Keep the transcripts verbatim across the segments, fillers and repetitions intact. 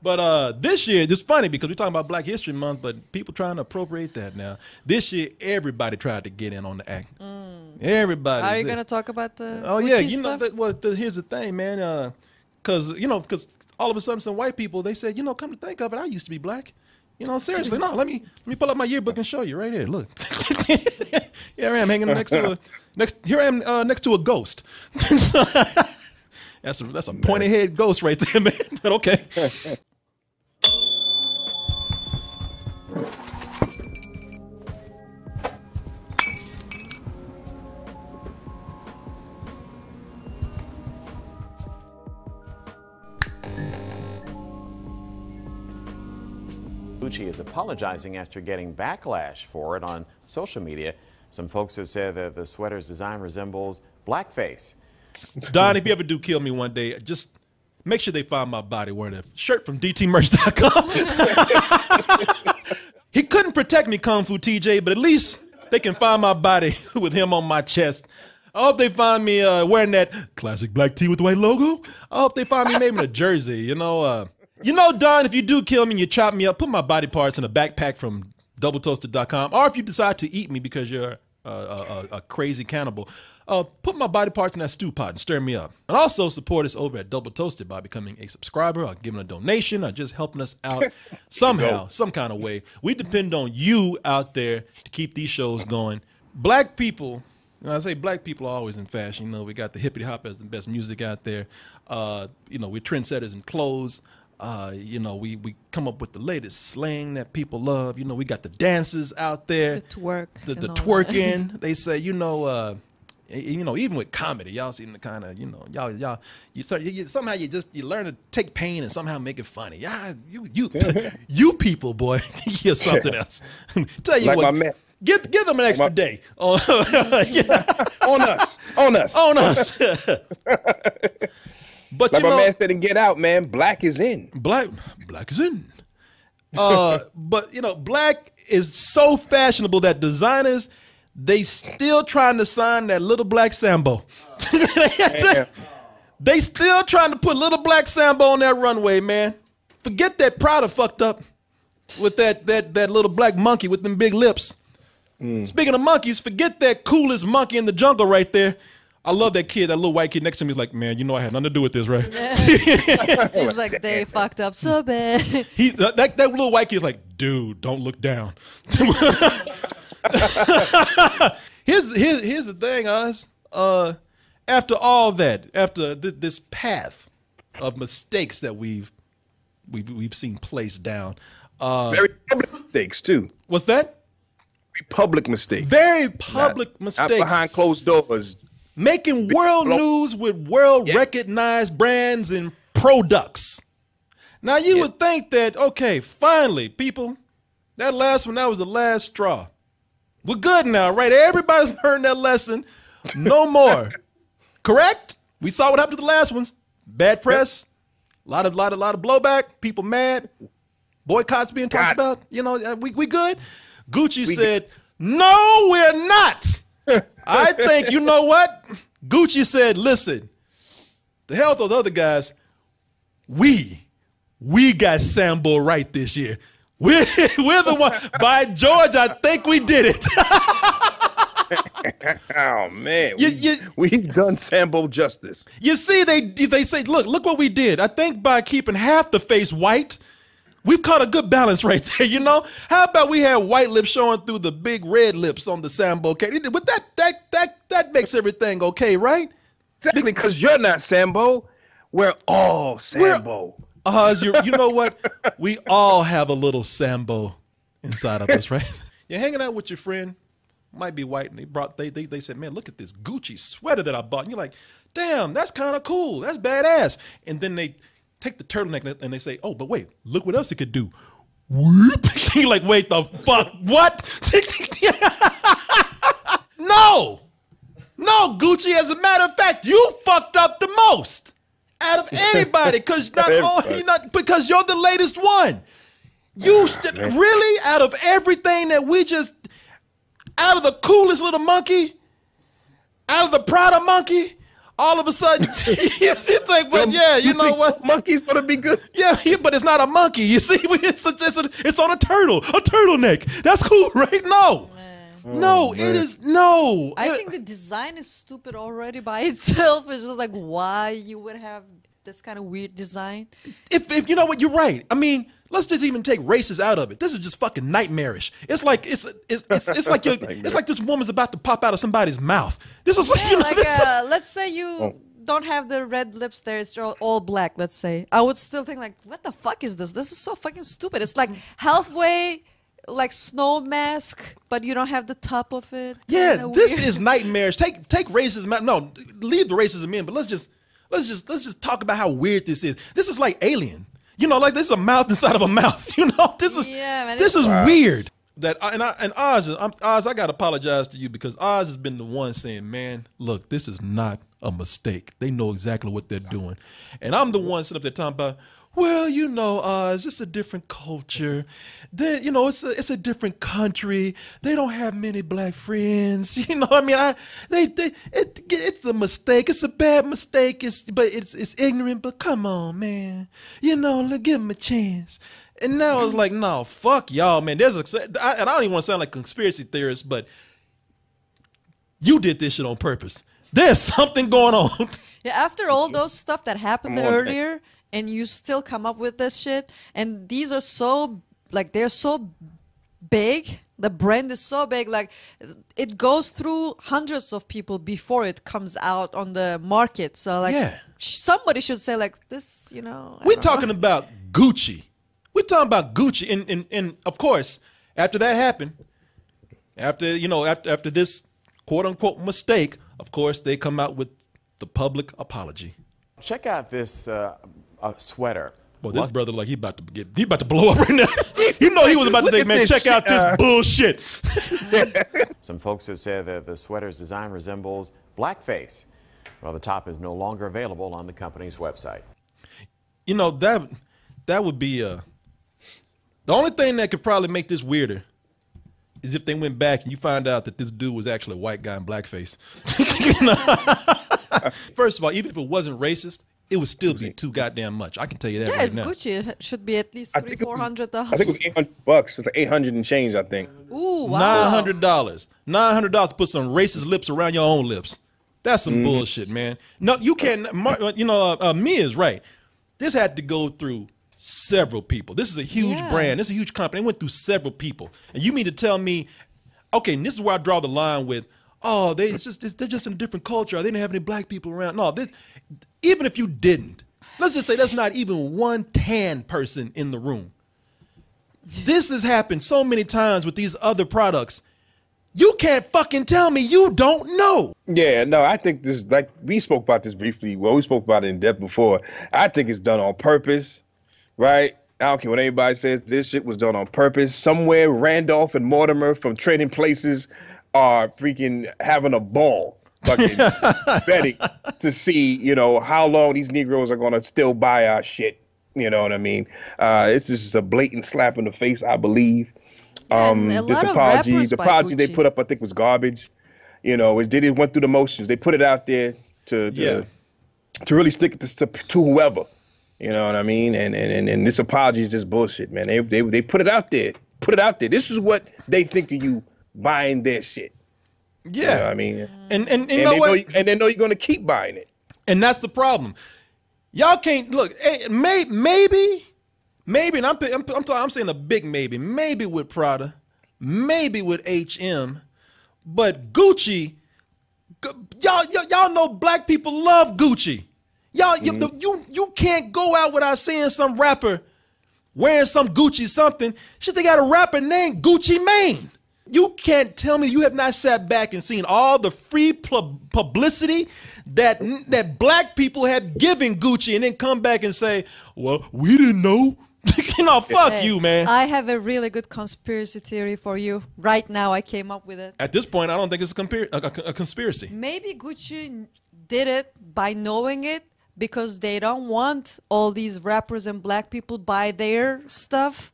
But uh, this year, it's funny because we're talking about Black History Month, but people trying to appropriate that now. This year, everybody tried to get in on the act. Mm. Everybody. Are you going to talk about the Oh, Gucci yeah. You know, that, well, the, here's the thing, man. Because, uh, you know, because all of a sudden some white people, they said, you know, come to think of it, I used to be black. You know, seriously, no, let me let me pull up my yearbook and show you right here. Look, here I am hanging next to a next. Here I am uh, next to a ghost. That's a, that's a pointy head ghost right there, man. But okay. Gucci is apologizing after getting backlash for it on social media. Some folks have said that the sweater's design resembles blackface. Don, if you ever do kill me one day, just make sure they find my body wearing a shirt from D T merch dot com. He couldn't protect me, Kung Fu T J, but at least they can find my body with him on my chest. I hope they find me uh, wearing that classic black tee with the white logo. I hope they find me maybe in a jersey, you know, uh, You know, Don, if you do kill me and you chop me up, put my body parts in a backpack from double toasted dot com. Or if you decide to eat me because you're a, a, a crazy cannibal, uh, put my body parts in that stew pot and stir me up. And also support us over at Double Toasted by becoming a subscriber or giving a donation or just helping us out somehow, some kind of way. We depend on you out there to keep these shows going. Black people... And I say black people are always in fashion. You know, we got the hippity hop as the best music out there. Uh, you know, we're trendsetters in clothes. Uh, you know, we, we come up with the latest slang that people love. You know, we got the dances out there. The twerk. The, the twerking. They say, you know, uh, you know, even with comedy, y'all seen the kind of, you know, y'all, y'all, you, you somehow you just, you learn to take pain and somehow make it funny. Yeah, you, you, you people, boy, you're something else. Tell you like what. My Give, give them an extra day. On, yeah. on us. On us. On us. But like you know, my man said in Get Out, man, black is in. Black black is in. Uh, but, you know, black is so fashionable that designers, they still trying to sign that little black Sambo. Uh, they still trying to put little black Sambo on that runway, man. Forget that Prada fucked up with that, that, that little black monkey with them big lips. Mm. Speaking of monkeys, forget that coolest monkey in the jungle right there. I love that kid, that little white kid next to me. He's like, man, you know I had nothing to do with this, right? Yeah. He's like, they fucked up so bad. He, that, that little white kid's like, dude, don't look down. here's, here's, here's the thing, Oz. Uh, after all that, after th this path of mistakes that we've, we've, we've seen placed down. Uh, Very public mistakes, too. What's that? Public mistakes. Very public not, mistakes. Not behind closed doors. Making world news with world yeah. recognized brands and products. Now you yes. would think that, okay, finally, people, that last one, that was the last straw. We're good now, right? Everybody's learned that lesson. No more. Correct? We saw what happened to the last ones. Bad press. A lot of, lot of, lot of blowback. People mad. Boycotts being talked about. You know, we, we good. Gucci we said, did. no, we're not. I think, you know what? Gucci said, listen, the hell with those other guys, we, we got Sambo right this year. We're, we're the one. By George, I think we did it. Oh, man. You, you, we've done Sambo justice. You see, they, they say, look, look what we did. I think by keeping half the face white, we've caught a good balance right there, you know? How about we had white lips showing through the big red lips on the Sambo cake? But that that that that makes everything okay, right? Exactly, because you're not Sambo. We're all Sambo. Uh, you, you know what? We all have a little Sambo inside of us, right? You're hanging out with your friend, might be white, and they brought they they they said, man, look at this Gucci sweater that I bought. And you're like, damn, that's kind of cool. That's badass. And then they take the turtleneck and they say, oh, but wait, look what else it could do. Whoop. You're like, wait the fuck, what? No, no, Gucci, as a matter of fact, you fucked up the most out of anybody because not, you're not because you're the latest one. You should, really, out of everything that we just, out of the coolest little monkey, out of the Prada monkey, all of a sudden, you think, well, yeah, you, you know what? Monkey's going to be good. Yeah, yeah, but it's not a monkey. You see, it's, a, it's, a, it's on a turtle, a turtleneck. That's cool, right? No. Oh, no, man. It is no. I it, think the design is stupid already by itself. It's just like why you would have this kind of weird design. If, if you know what, you're right. I mean, let's just even take races out of it. This is just fucking nightmarish. It's like it's it's it's, it's like it's like this woman's about to pop out of somebody's mouth. This is like, yeah, you know, like uh, a, let's say you. Oh. Don't have the red lips there, it's all black, let's say. I would still think like, what the fuck is this? This is so fucking stupid. It's like halfway like snow mask, but you don't have the top of it. Yeah, kinda this weird. Is nightmares. Take take racism. No, leave the racism in, but let's just let's just let's just talk about how weird this is. This is like Alien. You know, like this is a mouth inside of a mouth, you know? This is yeah, man, this is wow. weird. That and I, and Oz, I'm, Oz, I gotta apologize to you because Oz has been the one saying, "Man, look, this is not a mistake. They know exactly what they're doing," and I'm the one sitting up there talking about, "Well, you know, Oz, it's a different culture. They, you know, it's a it's a different country. They don't have many black friends. You know, I mean, I they they it, it's a mistake. It's a bad mistake. It's but it's it's ignorant. But come on, man, you know, look, give them a chance." And now I was like, no, fuck y'all, man. There's a, I, and I don't even want to sound like conspiracy theorist, but you did this shit on purpose. There's something going on. Yeah, after all those stuff that happened earlier, and you still come up with this shit, and these are so, like, they're so big. The brand is so big, like it goes through hundreds of people before it comes out on the market. So, like, yeah. somebody should say, like, this, you know. I We're talking know. about Gucci. We're talking about Gucci, and, and and of course, after that happened, after you know, after after this quote unquote mistake, of course they come out with the public apology. Check out this uh, uh, sweater. Well, this brother, like he about to get, he about to blow up right now. You know, he was about to say, "Man, check out this bullshit." Some folks have said that the sweater's design resembles blackface. Well, the top is no longer available on the company's website. You know that that would be a. The only thing that could probably make this weirder is if they went back and you find out that this dude was actually a white guy in blackface. First of all, even if it wasn't racist, it would still be too goddamn much. I can tell you that. Yeah, right it's now. Gucci. It should be at least three, four hundred dollars. I think it was eight hundred bucks. It's like eight hundred and change, I think. Ooh, wow. Nine hundred dollars. Nine hundred dollars to put some racist lips around your own lips. That's some mm. bullshit, man. No, you can't. You know, uh, Mia is right. This had to go through several people. This is a huge yeah. brand. This is a huge company. It went through several people. And you mean to tell me, okay, and this is where I draw the line with, oh, they it's just it's, they're just in a different culture. They didn't have any black people around. No, this, even if you didn't, let's just say there's not even one tan person in the room. This has happened so many times with these other products. You can't fucking tell me you don't know. Yeah, no, I think this, like, we spoke about this briefly. Well, we spoke about it in depth before. I think it's done on purpose. Right? I don't care what anybody says. This shit was done on purpose. Somewhere, Randolph and Mortimer from Trading Places are freaking having a ball fucking betting to see, you know, how long these Negroes are going to still buy our shit. You know what I mean? Uh, it's just a blatant slap in the face, I believe. Um, this apology, the apology they put up, I think, was garbage. You know, it, they didn't went through the motions. They put it out there to, to, yeah. to really stick it to, to whoever. You know what I mean? And and and this apology is just bullshit, man. They they they put it out there. Put it out there. This is what they think of you buying their shit. Yeah, you know what I mean, and and, and, and you know they what? Know you, and they know you're gonna keep buying it. And that's the problem. Y'all can't look. May, maybe, maybe, and I'm I'm I'm, talking, I'm saying a big maybe. Maybe with Prada, maybe with H and M, but Gucci, y'all y'all know black people love Gucci. Y'all, you, mm. you you can't go out without seeing some rapper wearing some Gucci something. Shit, they got a rapper named Gucci Mane. You can't tell me you have not sat back and seen all the free pu publicity that that black people have given Gucci, and then come back and say, "Well, we didn't know." No, fuck hey, you, man. I have a really good conspiracy theory for you right now. I came up with it. At this point, I don't think it's a, a, a conspiracy. Maybe Gucci did it by knowing it, because they don't want all these rappers and black people buy their stuff.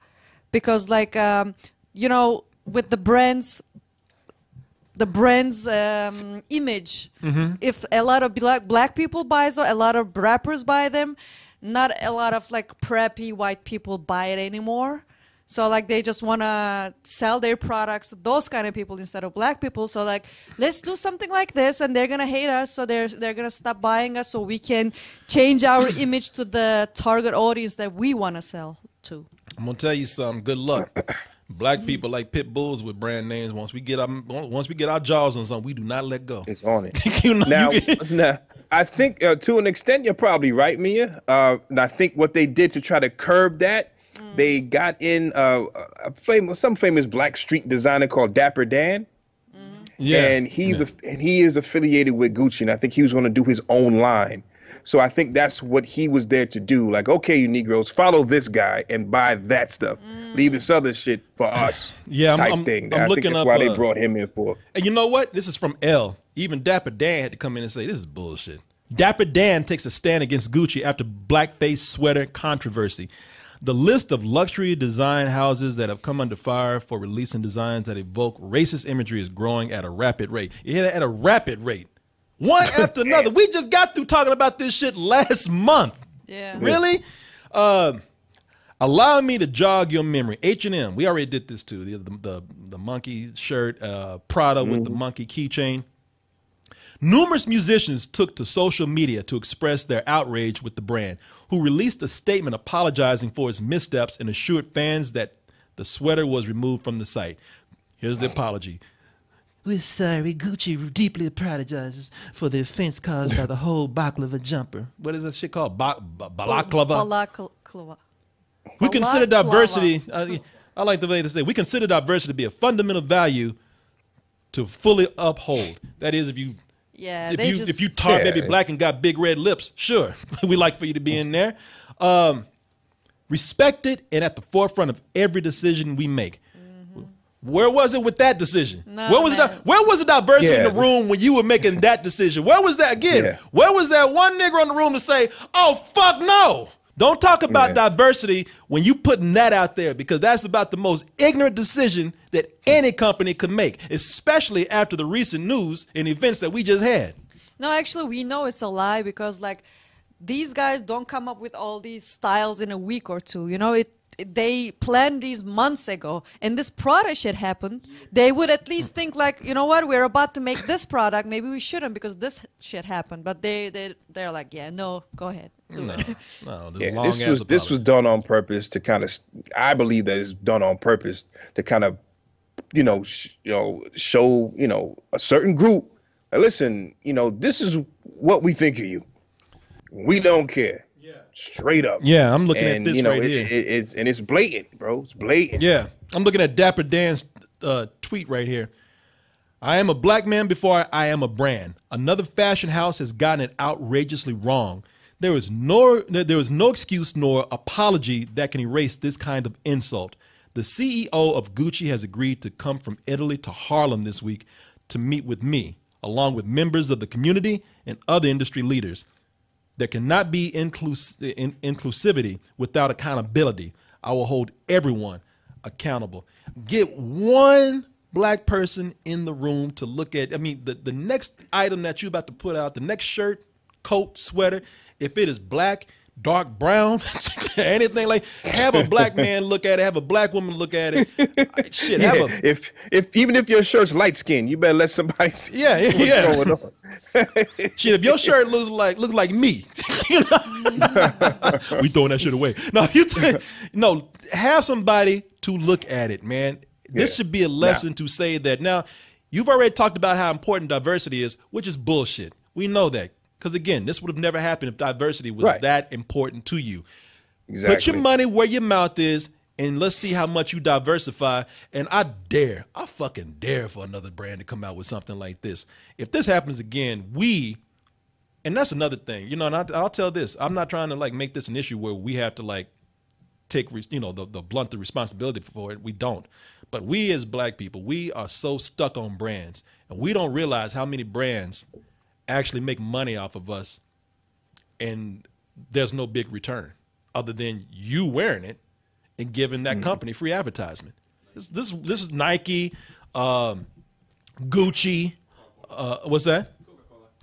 Because, like, um, you know, with the brands, the brand's um, image. Mm-hmm. If a lot of black, black people buy them, a lot of rappers buy them, not a lot of like preppy white people buy it anymore. So like they just want to sell their products to those kind of people instead of black people. So like, let's do something like this, and they're going to hate us, so they're, they're going to stop buying us, so we can change our image to the target audience that we want to sell to. I'm going to tell you something. Good luck. Black people like pit bulls with brand names. Once we get our, once we get our jaws on something, we do not let go. It's on it. You know, now, now, I think uh, to an extent, you're probably right, Mia. Uh, and I think what they did to try to curb that, mm. they got in uh, a famous, some famous black street designer called Dapper Dan. Mm. Yeah. And he's yeah. a, and he is affiliated with Gucci, and I think he was going to do his own line. So I think that's what he was there to do. Like, okay, you Negroes, follow this guy and buy that stuff. Mm. Leave this other shit for us. Yeah, type I'm, I'm, thing. I'm I looking think that's up, why uh, they brought him in for. And you know what? This is from L. Even Dapper Dan had to come in and say, this is bullshit. Dapper Dan takes a stand against Gucci after blackface sweater controversy. The list of luxury design houses that have come under fire for releasing designs that evoke racist imagery is growing at a rapid rate. You hear that? At a rapid rate. One after another. We just got through talking about this shit last month. Yeah. Really? Uh, allow me to jog your memory. H and M, we already did this too. The, the, the, the monkey shirt, uh, Prada mm-hmm. with the monkey keychain. Numerous musicians took to social media to express their outrage with the brand, who released a statement apologizing for its missteps and assured fans that the sweater was removed from the site. Here's the apology. We're sorry. Gucci deeply apologizes for the offense caused by the whole baklava jumper. What is that shit called? Ba ba balaclava? Balaclava. We consider diversity, uh, I like the way to say, we consider diversity to be a fundamental value to fully uphold. That is, if you, yeah, if, they you just, if you tar yeah. baby black and got big red lips, sure, we like for you to be in there. Um, respected and at the forefront of every decision we make. Where was it with that decision? No, where was it? Where was the diversity yeah. in the room when you were making that decision? Where was that again? Yeah. Where was that one nigger in the room to say, "Oh fuck no, don't talk about yeah. diversity" when you putting that out there? Because that's about the most ignorant decision that any company could make, especially after the recent news and events that we just had. No, actually, we know it's a lie because like these guys don't come up with all these styles in a week or two. You know it. They planned these months ago, and this Prada shit happened. They would at least think like, you know what, we're about to make this product. Maybe we shouldn't because this shit happened. But they they they're like, yeah, no, go ahead, do no, it. No, this, yeah, this was this was done on purpose to kind of. I believe that it's done on purpose to kind of, you know, sh you know, show you know a certain group. Now, listen, you know, this is what we think of you. We don't care. Straight up. Yeah, I'm looking and, at this you know, right it, here. It, it, it's, and it's blatant, bro. It's blatant. Yeah, I'm looking at Dapper Dan's uh, tweet right here. I am a black man before I am a brand. Another fashion house has gotten it outrageously wrong. There is no, there is no excuse nor apology that can erase this kind of insult. The C E O of Gucci has agreed to come from Italy to Harlem this week to meet with me, along with members of the community and other industry leaders. There cannot be inclus in inclusivity without accountability. I will hold everyone accountable. Get one black person in the room to look at. I mean, the, the next item that you're about to put out, the next shirt, coat, sweater, if it is black, dark brown, anything like, have a black man look at it, have a black woman look at it. Shit, yeah, have a, if if even if your shirt's light skinned, you better let somebody see yeah, what's yeah. going on. Shit, if your shirt looks like looks like me, you know? We throwing that shit away. No, you no, have somebody to look at it, man. This yeah. should be a lesson now. to say that. Now, you've already talked about how important diversity is, which is bullshit. We know that. Because, again, this would have never happened if diversity was right. that important to you. Exactly. Put your money where your mouth is, and let's see how much you diversify. And I dare, I fucking dare for another brand to come out with something like this. If this happens again, we, and that's another thing, you know, and I, I'll tell this. I'm not trying to, like, make this an issue where we have to, like, take, you know, the, the blunt the responsibility for it. We don't. But we as black people, we are so stuck on brands. And we don't realize how many brands actually make money off of us, and there's no big return other than you wearing it and giving that mm-hmm. company free advertisement. This, this, this is Nike, um, Gucci. Uh, what's that?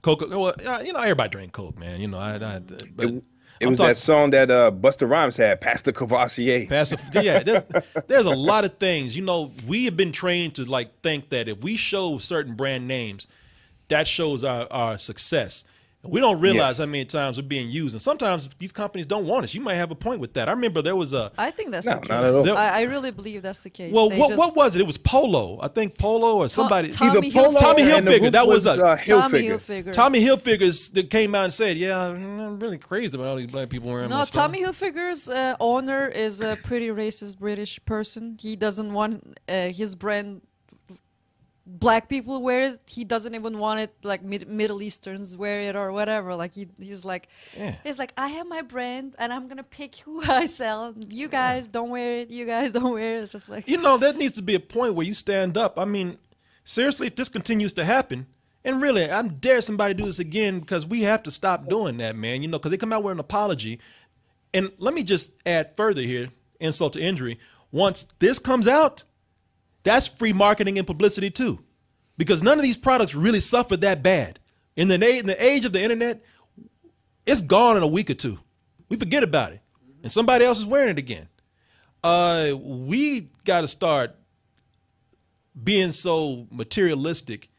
Coca-Cola. Coca. Well, you know, everybody drank Coke, man. You know, I. I but it it was talking, that song that uh, Busta Rhymes had, Pastor Cavassier. Pastor, yeah. There's, there's a lot of things. You know, we have been trained to like think that if we show certain brand names, that shows our, our success. We don't realize yes. how many times we're being used, and sometimes these companies don't want us. You might have a point with that. I remember there was a. I think that's no, the case. I, I really believe that's the case. Well, what, just, what was it? It was Polo. I think Polo or somebody. Tommy Hilfiger. Tommy Hilfiger. That was, was uh, Hill Tommy Hilfiger. Tommy Hilfigers that came out and said, "Yeah, I'm really crazy about all these black people wearing." No, Tommy Hilfiger's uh, owner is a pretty racist British person. He doesn't want uh, his brand. Black people wear it. He doesn't even want it. Like mid Middle Easterns wear it or whatever. Like he, he's like, yeah. he's like, I have my brand and I'm gonna pick who I sell. You guys yeah. don't wear it. You guys don't wear it. It's just like, you know, there needs to be a point where you stand up. I mean, seriously, if this continues to happen, and really, I dare somebody do this again because we have to stop doing that, man. You know, because they come out with an apology. And let me just add further here, insult to injury. Once this comes out. That's free marketing and publicity too, because none of these products really suffered that bad. In the, in the age of the internet, it's gone in a week or two. We forget about it, and somebody else is wearing it again. Uh, we got to start being so materialistic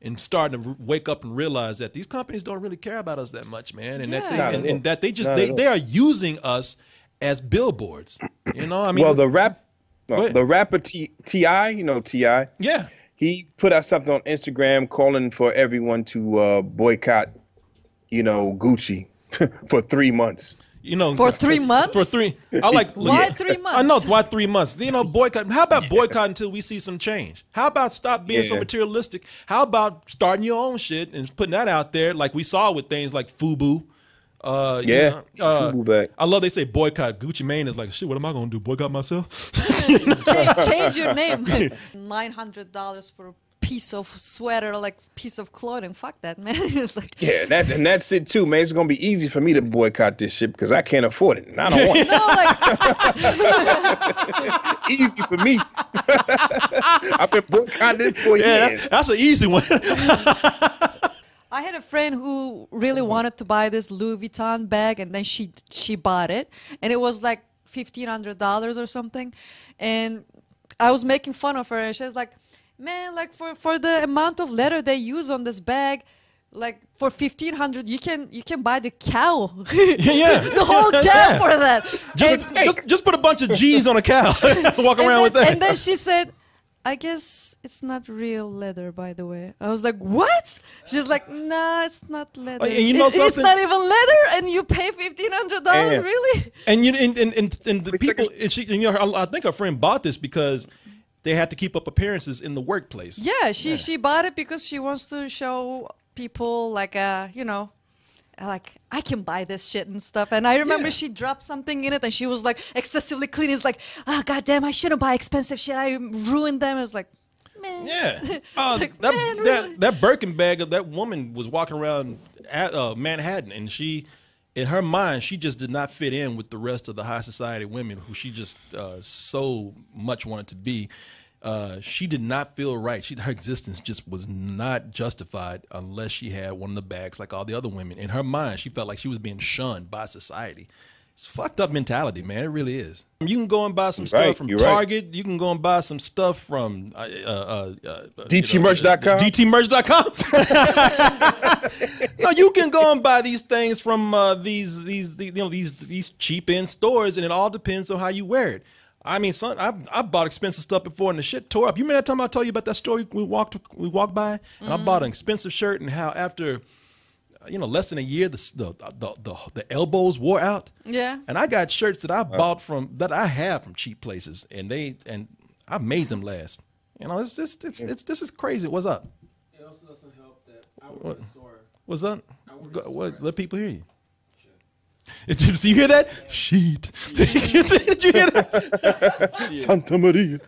and starting to wake up and realize that these companies don't really care about us that much, man, and yeah. that they, and, and that they just they, they are using us as billboards. You know, I mean, well, the rap. Well, the rapper T I, you know T I Yeah. He put out something on Instagram calling for everyone to uh, boycott, you know, Gucci for three months. You know, for three months. For three. I like. Why yeah. three months? I know why three months. You know, boycott. How about yeah. boycott until we see some change? How about stop being yeah. so materialistic? How about starting your own shit and putting that out there, like we saw with things like FUBU. Uh, yeah, you know, uh, I love they say boycott. Gucci Mane is like, shit, what am I going to do? Boycott myself? change, change your name. nine hundred dollars for a piece of sweater, like piece of clothing. Fuck that, man. It's like, yeah, that, and that's it too, man. It's going to be easy for me to boycott this shit because I can't afford it and I don't want it. No, like, easy for me. I've been boycotting it for yeah, years. That, that's an easy one. I had a friend who really wanted to buy this Louis Vuitton bag, and then she she bought it, and it was like fifteen hundred dollars or something, and I was making fun of her, and she was like, "Man, like for for the amount of leather they use on this bag, like for fifteen hundred, you can you can buy the cow, yeah, yeah. the whole cow yeah. for that. Just, and, just just put a bunch of G's on a cow, walk around then, with that." And then she said. I guess it's not real leather, by the way. I was like, what? She's like, nah, it's not leather. Oh, and you know it, something? It's not even leather, and you pay fifteen hundred dollars, really? And you and and, and, and the people, and she, and you know, I think her friend bought this because they had to keep up appearances in the workplace. Yeah, she yeah. she bought it because she wants to show people, like, uh, you know, like I can buy this shit and stuff. And I remember yeah. she dropped something in it, and she was like excessively clean. It's like, ah, oh, goddamn, I shouldn't buy expensive shit. I ruined them. It was like, man. Yeah, uh, like, that, man, that, really? that Birkin bag of that woman was walking around at, uh, Manhattan, and she, in her mind, she just did not fit in with the rest of the high society women who she just uh, so much wanted to be. Uh, she did not feel right. She, her existence just was not justified unless she had one of the bags like all the other women. In her mind, she felt like she was being shunned by society. It's a fucked up mentality, man. It really is. You can go and buy some stuff from Target. You can go and buy some stuff from uh, uh, uh, D T merch dot com. D T merch dot com. No, you can go and buy these things from uh, these, these these you know these these cheap end stores, and it all depends on how you wear it. I mean, son, I I bought expensive stuff before, and the shit tore up. You remember that time I told you about that story we walked we walked by, and mm-hmm. I bought an expensive shirt, and how after, you know, less than a year, the the the, the, the elbows wore out. Yeah. And I got shirts that I oh. bought from that I have from cheap places, and they and I made them last. You know, it's this it's it's this is crazy. What's up? It also doesn't help that I work what? in the store. What's up? I work Go, in the what? Store. Let people hear you. Did you, did you hear that? Yeah. Sheet. Yeah. Did you hear that? Santa Maria.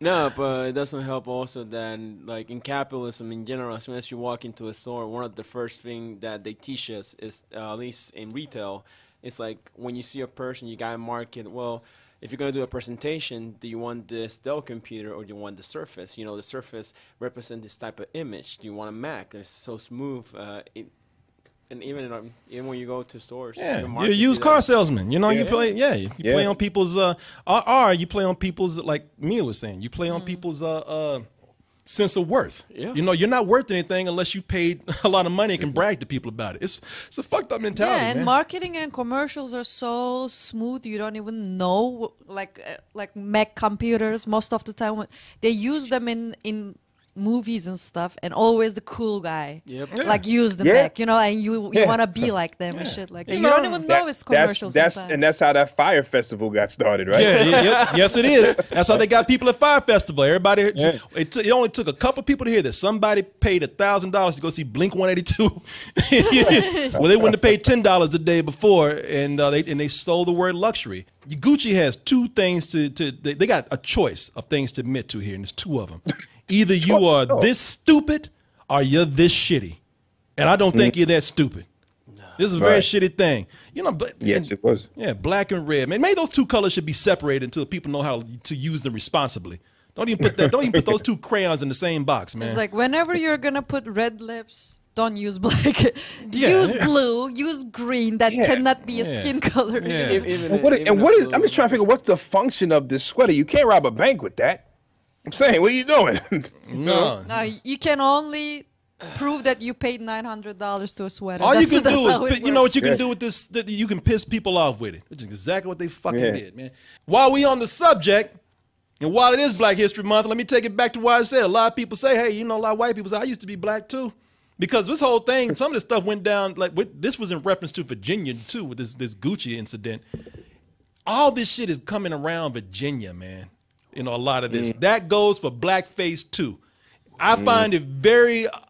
No, but it doesn't help also that, like, in capitalism in general, as soon as you walk into a store, one of the first thing that they teach us is, uh, at least in retail, it's like when you see a person, you got to market, well, if you're going to do a presentation, do you want this Dell computer or do you want the Surface? You know, the Surface represents this type of image. Do you want a Mac? It's so smooth. Uh, it, and even in, um, even when you go to stores, yeah, you're a used car salesman. You know, yeah. you play, yeah, you yeah. play on people's. Uh, or, or you play on people's, like Mia was saying, you play on mm. people's. Uh, uh, sense of worth. Yeah. You know, you're not worth anything unless you paid a lot of money and can brag to people about it. It's it's a fucked up mentality. Yeah, and man. Marketing and commercials are so smooth. You don't even know, like like Mac computers most of the time. They use them in in movies and stuff, and always the cool guy yep. yeah. like use the yeah. Mac, you know, and you you yeah. want to be like them yeah. and shit like that. You, you know, don't even know it's commercials. That's, that's, and that's how that Fire Festival got started, right? Yeah, yeah, yeah. Yes, it is. That's how they got people at Fire Festival. Everybody, yeah. it, it only took a couple people to hear that somebody paid a thousand dollars to go see Blink one eighty-two. Well, they wouldn't have paid ten dollars the day before, and uh, they and they sold the word luxury. Gucci has two things to to they, they got a choice of things to admit to here, and there's two of them. Either you are this stupid or you're this shitty. And I don't think mm. you're that stupid. No. This is a very right. shitty thing. You know, but yes, and, it was. Yeah, black and red. Man, maybe those two colors should be separated until people know how to use them responsibly. Don't even put that don't even put those two crayons in the same box, man. It's like whenever you're gonna put red lips, don't use black. Yeah, use yeah. blue, use green. That yeah. cannot be a yeah. skin color. Yeah. Even, even, and what, even and what is blue. I'm just trying to figure out what's the function of this sweater. You can't rob a bank with that. I'm saying, what are you doing? No. No, you can only prove that you paid nine hundred dollars to a sweater. All that's, you can do is, you know what you can do with this? That you can piss people off with it, which is exactly what they fucking yeah. did, man. While we on the subject, and while it is Black History Month, let me take it back to what I said. A lot of people say, hey, you know, a lot of white people say, I used to be black too. Because this whole thing, some of this stuff went down, like with, this was in reference to Virginia too, with this, this Gucci incident. All this shit is coming around Virginia, man. You know, a lot of this. Mm. That goes for blackface, too. I mm. find it very, I,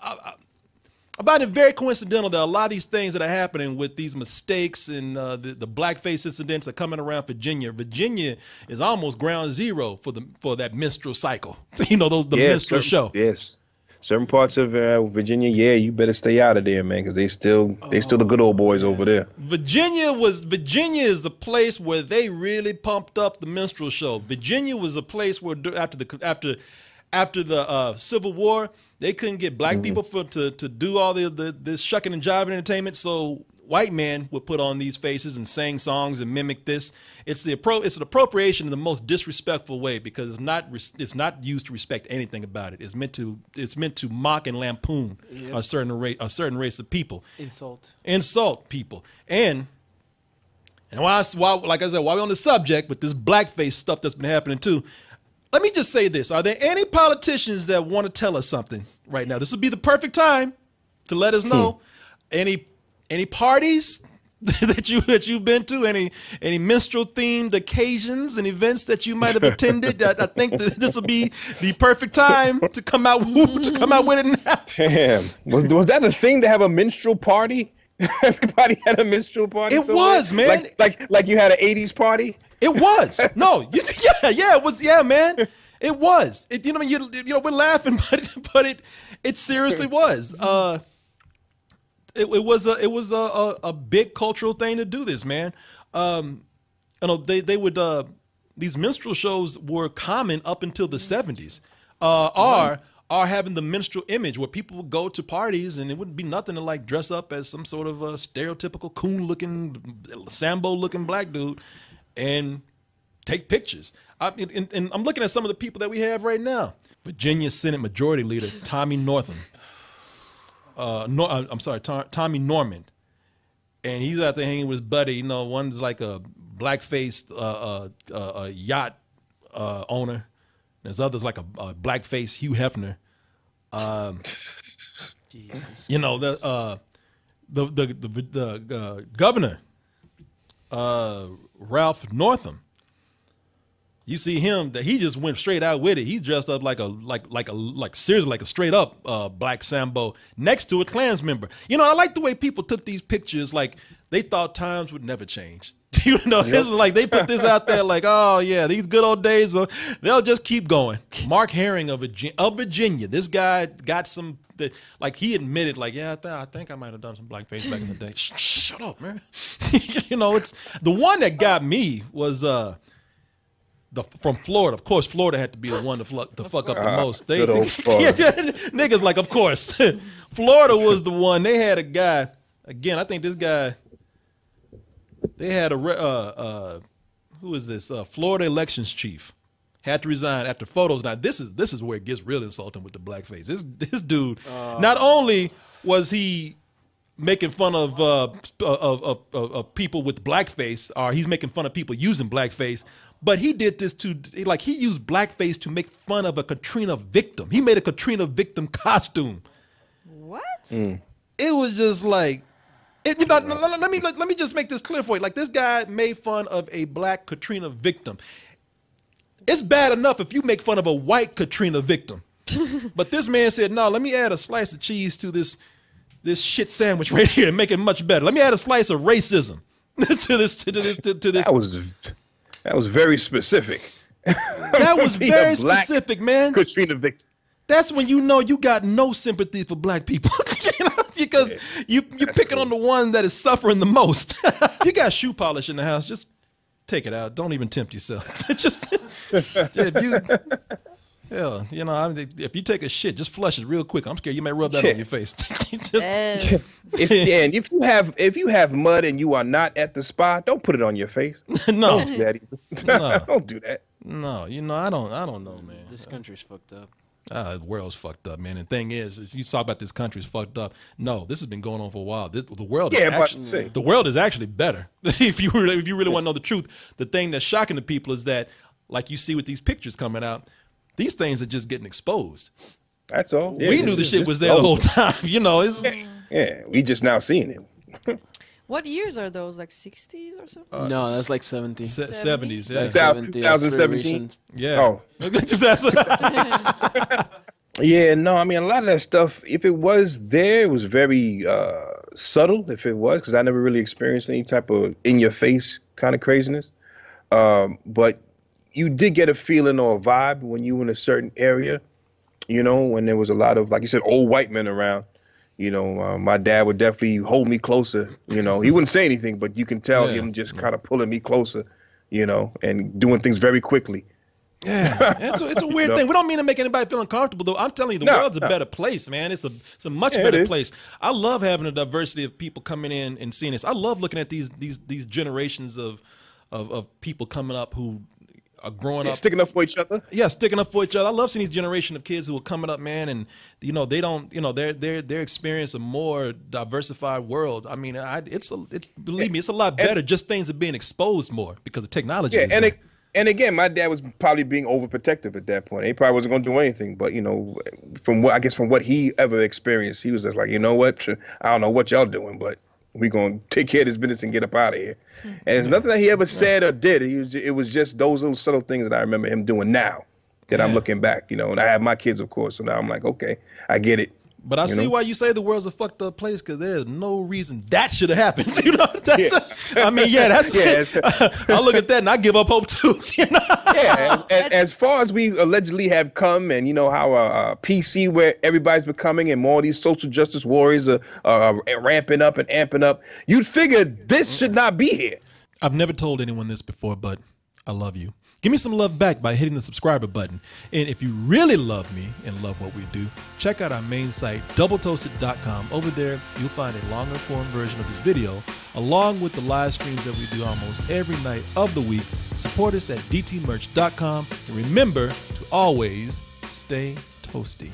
I find it very coincidental that a lot of these things that are happening with these mistakes and uh, the, the blackface incidents are coming around Virginia. Virginia is almost ground zero for the for that minstrel cycle. You know, those the yes, minstrel certain, show. Yes. Certain parts of uh, Virginia, yeah, you better stay out of there, man, because they still they still the good old boys over there. Virginia was Virginia is the place where they really pumped up the minstrel show. Virginia was a place where after the after after the uh, Civil War, they couldn't get black mm-hmm. people for, to to do all the, the this shucking and jiving entertainment, so white men would put on these faces and sing songs and mimic this. It's the appro it's an appropriation in the most disrespectful way because it's not res it's not used to respect anything about it. It's meant to it's meant to mock and lampoon yep. a certain race a certain race of people. Insult insult people and and while, I, while like I said while we're on the subject with this blackface stuff that's been happening too. Let me just say this: are there any politicians that want to tell us something right now? This would be the perfect time to let us know. Hmm. Any. Any parties that you that you've been to? Any any minstrel themed occasions and events that you might have attended? I, I think that this will be the perfect time to come out to come out with it now. Damn, was was that a thing to have a minstrel party? Everybody had a minstrel party. It somewhere? was, man. Like, like like you had an eighties party. It was. No, you, yeah, yeah, it was. Yeah, man. It was. It, you know, you you know, we're laughing, but but it it seriously was. Uh, It, it was a it was a, a a big cultural thing to do this, man. Um, you know they they would uh, these minstrel shows were common up until the seventies. Uh, are are having the minstrel image where people would go to parties and it wouldn't be nothing to like dress up as some sort of a stereotypical coon looking, Sambo looking black dude, and take pictures. I, and, and I'm looking at some of the people that we have right now. Virginia Senate Majority Leader Tommy Northam. Uh, no, I'm sorry, Tom, Tommy Norman, and he's out there hanging with his buddy. You know, one's like a black-faced uh, uh, uh, yacht uh, owner. There's others like a, a black-faced Hugh Hefner. Um, Jesus. You know the uh, the the the, the uh, governor, uh, Ralph Northam. You see him that he just went straight out with it. He's dressed up like a like like a like seriously like a straight up uh, black Sambo next to a Klans member. You know, I like the way people took these pictures like they thought times would never change. You know, yep. This is like they put this out there like, oh yeah, these good old days will, they'll just keep going. Mark Herring of Virginia, of Virginia, this guy got some that like he admitted like yeah I, th I think I might have done some blackface back in the day. Shut up, man. You know, it's the one that got me was. Uh, The, from Florida, of course, Florida had to be the one to fuck, to fuck up the most. They, they, niggas like, of course. Florida was the one. They had a guy, again, I think this guy, they had a, uh, uh, who is this? Uh, Florida elections chief. Had to resign after photos. Now, this is this is where it gets real insulting with the blackface. This, this dude, uh, not only was he making fun of, uh, of, of, of, of people with blackface, or he's making fun of people using blackface, but he did this to, like, he used blackface to make fun of a Katrina victim. He made a Katrina victim costume. What? Mm. It was just like, it, you know, let me let, let me just make this clear for you. Like, this guy made fun of a black Katrina victim. It's bad enough if you make fun of a white Katrina victim, but this man said, "No, let me add a slice of cheese to this this shit sandwich right here and make it much better. Let me add a slice of racism to this to, to, to, to this." That was that was very specific. That was very specific, man. Katrina victim. That's when you know you got no sympathy for black people. You know? Because yeah. you you're picking on the one that is suffering the most. You got shoe polish in the house, just take it out. Don't even tempt yourself. Just if you, hell, you know, I mean, if you take a shit, just flush it real quick. I'm scared you may rub that yeah. on your face. Just, yeah. If, and if you have if you have mud and you are not at the spa, don't put it on your face. No, don't do that. No. Don't do that. No, you know, I don't. I don't know, man. This country's fucked up. Uh, the world's fucked up, man. And thing is, is, you talk about this country's fucked up. No, this has been going on for a while. This, the world, yeah, is actually, the world is actually better. If you were, if you really want to know the truth, the thing that's shocking to people is that, like you see with these pictures coming out, these things are just getting exposed. That's all. Yeah, we knew the shit was there the whole time. You know, it's, yeah, yeah, we just now seeing it. What years are those? Like sixties or something? Uh, no, that's like seventy. seventies, yeah. twenty seventeen. Yeah. Oh. Yeah, no, I mean, a lot of that stuff, if it was there, it was very uh, subtle, if it was, because I never really experienced any type of in-your-face kind of craziness. Um, but you did get a feeling or a vibe when you were in a certain area, you know, when there was a lot of, like you said, old white men around. You know, uh, my dad would definitely hold me closer. You know, he wouldn't say anything, but you can tell yeah. him just kind of pulling me closer, you know, and doing things very quickly. Yeah, it's a, it's a weird you know? thing. We don't mean to make anybody feel uncomfortable, though. I'm telling you, the no, world's a no. better place, man. It's a, it's a much yeah, better place. I love having a diversity of people coming in and seeing this. I love looking at these these these generations of of, of people coming up who are growing yeah, up. Sticking up for each other. Yeah, sticking up for each other. I love seeing these generation of kids who are coming up, man, and you know, they don't, you know, their their their experience a more diversified world. I mean, I it's a it, believe and, me, it's a lot better. And, just things are being exposed more because of technology. Yeah, and it, and again, my dad was probably being overprotective at that point. He probably wasn't going to do anything, but you know, from what I guess from what he ever experienced, he was just like, you know what, I don't know what y'all doing, but we're going to take care of this business and get up out of here. And it's nothing that he ever said or did. He was just, it was just those little subtle things that I remember him doing now that yeah. I'm looking back, you know, and I have my kids, of course. So now I'm like, okay, I get it. But I you see know? why you say the world's a fucked up place, because there's no reason that should have happened. You know, yeah. I mean, yeah, that's yeah, I look at that and I give up hope too. You know? Yeah, as, as far as we allegedly have come, and you know how uh, P C, where everybody's becoming, and more of these social justice warriors are, are, are ramping up and amping up. You'd figure this should not be here. I've never told anyone this before, but I love you. Give me some love back by hitting the subscriber button. And if you really love me and love what we do, check out our main site, double toasted dot com. Over there, you'll find a longer form version of this video, along with the live streams that we do almost every night of the week. Support us at D T merch dot com. And remember to always stay toasty.